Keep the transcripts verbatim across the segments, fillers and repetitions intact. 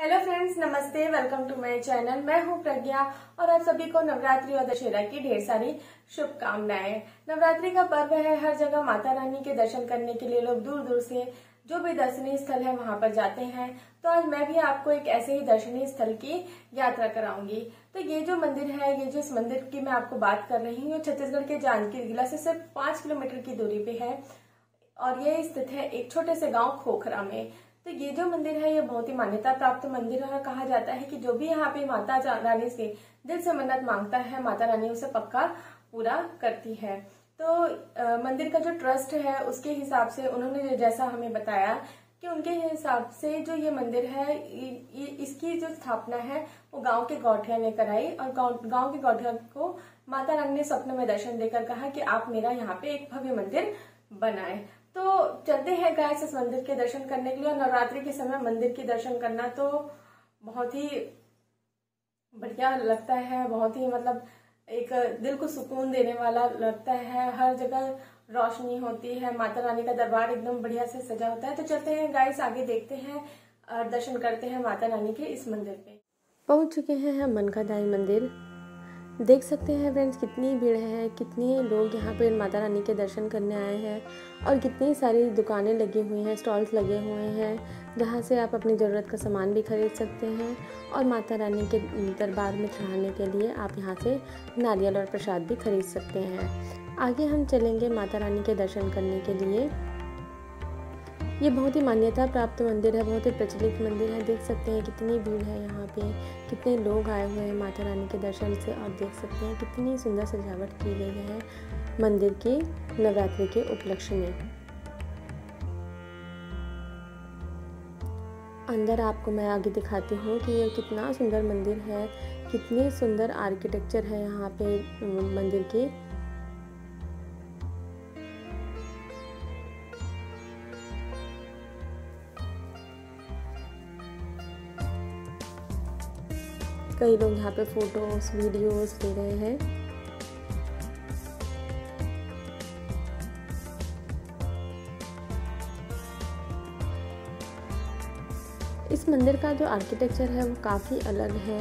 Hello friends, नमस्ते। Welcome to my channel. मैं हूं प्रज्ञा और आप सभी को नवरात्रि और दशहरा की ढेर सारी शुभकामनाएं। नवरात्रि का पर्व है, हर जगह माता रानी के दर्शन करने के लिए लोग दूर दूर से जो भी दर्शनीय स्थल है वहां पर जाते हैं। तो आज मैं भी आपको एक ऐसे ही दर्शनीय स्थल की यात्रा कराऊंगी। तो ये जो मंदिर है, ये जो इस मंदिर की मैं आपको बात कर रही हूँ, छत्तीसगढ़ के जांजगीर जिला से सिर्फ पांच किलोमीटर की दूरी पे है और ये स्थित है एक छोटे से गाँव खोखरा में। तो ये जो मंदिर है ये बहुत ही मान्यता प्राप्त मंदिर है। कहा जाता है कि जो भी यहाँ पे माता रानी से दिल से मन्नत मांगता है, माता रानी उसे पक्का पूरा करती है। तो आ, मंदिर का जो ट्रस्ट है उसके हिसाब से उन्होंने जैसा हमें बताया कि उनके हिसाब से जो ये मंदिर है इ, इ, इसकी जो स्थापना है वो गांव के गौठिया ने कराई और गांव के गौठिया को माता रानी ने सपने में दर्शन देकर कहा कि आप मेरा यहाँ पे एक भव्य मंदिर बनाए। तो चलते हैं गाइस इस मंदिर के दर्शन करने के लिए। और नवरात्रि के समय मंदिर के दर्शन करना तो बहुत ही बढ़िया लगता है, बहुत ही मतलब एक दिल को सुकून देने वाला लगता है। हर जगह रोशनी होती है, माता रानी का दरबार एकदम बढ़िया से सजा होता है। तो चलते हैं गाइस आगे, देखते हैं और दर्शन करते हैं माता रानी के इस मंदिर पे। पहुंच चुके हैं हम मनका दाई मंदिर। देख सकते हैं फ्रेंड्स कितनी भीड़ है, कितने लोग यहाँ पे माता रानी के दर्शन करने आए हैं और कितनी सारी दुकानें लगी हुई हैं, स्टॉल्स लगे हुए हैं जहाँ से आप अपनी ज़रूरत का सामान भी खरीद सकते हैं और माता रानी के दरबार में चढ़ाने के लिए आप यहाँ से नारियल और प्रसाद भी खरीद सकते हैं। आगे हम चलेंगे माता रानी के दर्शन करने के लिए। ये बहुत ही मान्यता प्राप्त मंदिर है, बहुत ही प्रचलित मंदिर है। देख सकते हैं कितनी भीड़ है यहाँ पे, कितने लोग आए हुए हैं माता रानी के दर्शन से। और देख सकते हैं कितनी सुंदर सजावट की गई है मंदिर की नवरात्रि के उपलक्ष्य में। अंदर आपको मैं आगे दिखाती हूँ कि ये कितना सुंदर मंदिर है, कितनी सुंदर आर्किटेक्चर है यहाँ पे मंदिर की। कई लोग यहाँ पे फोटोज वीडियोज ले रहे हैं। इस मंदिर का जो आर्किटेक्चर है वो काफ़ी अलग है।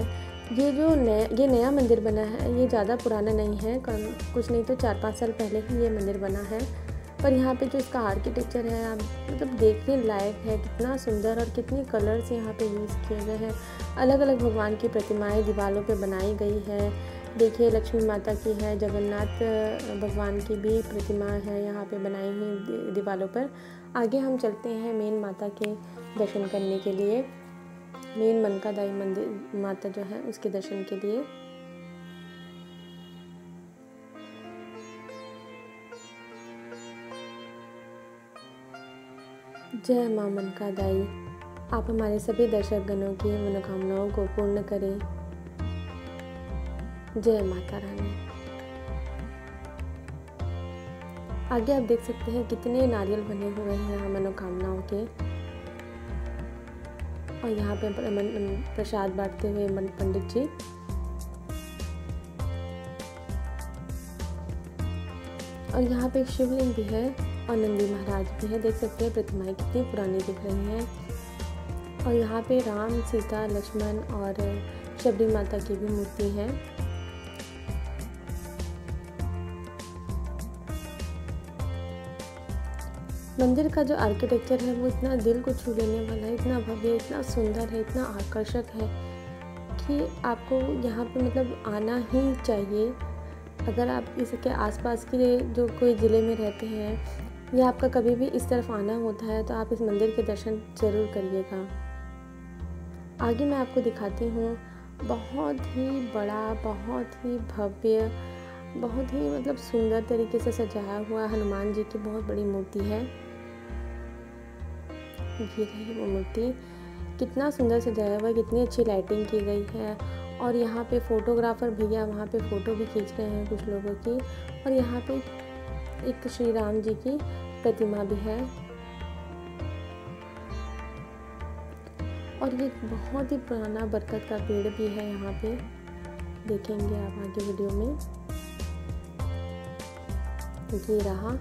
ये जो नया ये नया मंदिर बना है, ये ज़्यादा पुराना नहीं है, कुछ नहीं तो चार पाँच साल पहले ही ये मंदिर बना है। पर यहाँ पे जो इसका आर्किटेक्चर है आप मतलब देखने लायक है, कितना सुंदर और कितने कलर्स यहाँ पे यूज़ किए गए हैं। अलग अलग भगवान की प्रतिमाएं दीवारों पे बनाई गई है। देखिए लक्ष्मी माता की है, जगन्नाथ भगवान की भी प्रतिमा है यहाँ पे बनाई हुई दीवारों पर। आगे हम चलते हैं मेन माता के दर्शन करने के लिए, मेन मनका दाई मंदिर माता जो है उसके दर्शन के लिए। जय मां मनका दाई, आप हमारे सभी दर्शकगणों की मनोकामनाओं को पूर्ण करें। जय माता रानी। आगे आप देख सकते हैं कितने नारियल बने हुए हैं यहाँ मनोकामनाओं के। और यहाँ पे प्रसाद बांटते हुए मन पंडित जी। और यहाँ पे एक शिवलिंग भी है और नंदी महाराज भी है। देख सकते हैं प्रतिमाएं कितनी पुरानी दिख रही हैं। और यहाँ पे राम, सीता, लक्ष्मण और शबरी माता की भी मूर्ति है। मंदिर का जो आर्किटेक्चर है वो इतना दिल को छू लेने वाला है, इतना भव्य, इतना सुंदर है, इतना आकर्षक है कि आपको यहाँ पे मतलब आना ही चाहिए। अगर आप इसके आसपास के जो कोई ज़िले में रहते हैं या आपका कभी भी इस तरफ आना होता है तो आप इस मंदिर के दर्शन ज़रूर करिएगा। आगे मैं आपको दिखाती हूँ बहुत ही बड़ा, बहुत ही भव्य, बहुत ही मतलब सुंदर तरीके से सजाया हुआ हनुमान जी की बहुत बड़ी मूर्ति है। ये रही वो मूर्ति, कितना सुंदर सजाया हुआ है, कितनी अच्छी लाइटिंग की गई है। और यहाँ पे फ़ोटोग्राफ़र भैया वहाँ पे फ़ोटो भी खींच रहे हैं कुछ लोगों की। और यहाँ पे एक श्री राम जी की प्रतिमा भी है। और ये बहुत ही पुराना बरगद का पेड़ भी है यहाँ पे, देखेंगे आप आगे वीडियो में। ये रहा।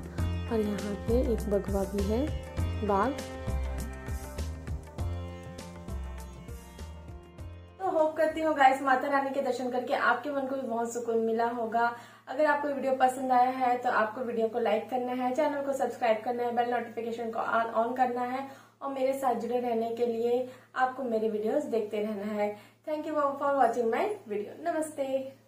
और यहाँ पे एक बगवा भी है, बाघ। करती हूँ गाइस माता रानी के दर्शन करके आपके मन को भी बहुत सुकून मिला होगा। अगर आपको वीडियो पसंद आया है तो आपको वीडियो को लाइक करना है, चैनल को सब्सक्राइब करना है, बेल नोटिफिकेशन को ऑन करना है और मेरे साथ जुड़े रहने के लिए आपको मेरे वीडियोस देखते रहना है। Thank you for watching my video. नमस्ते।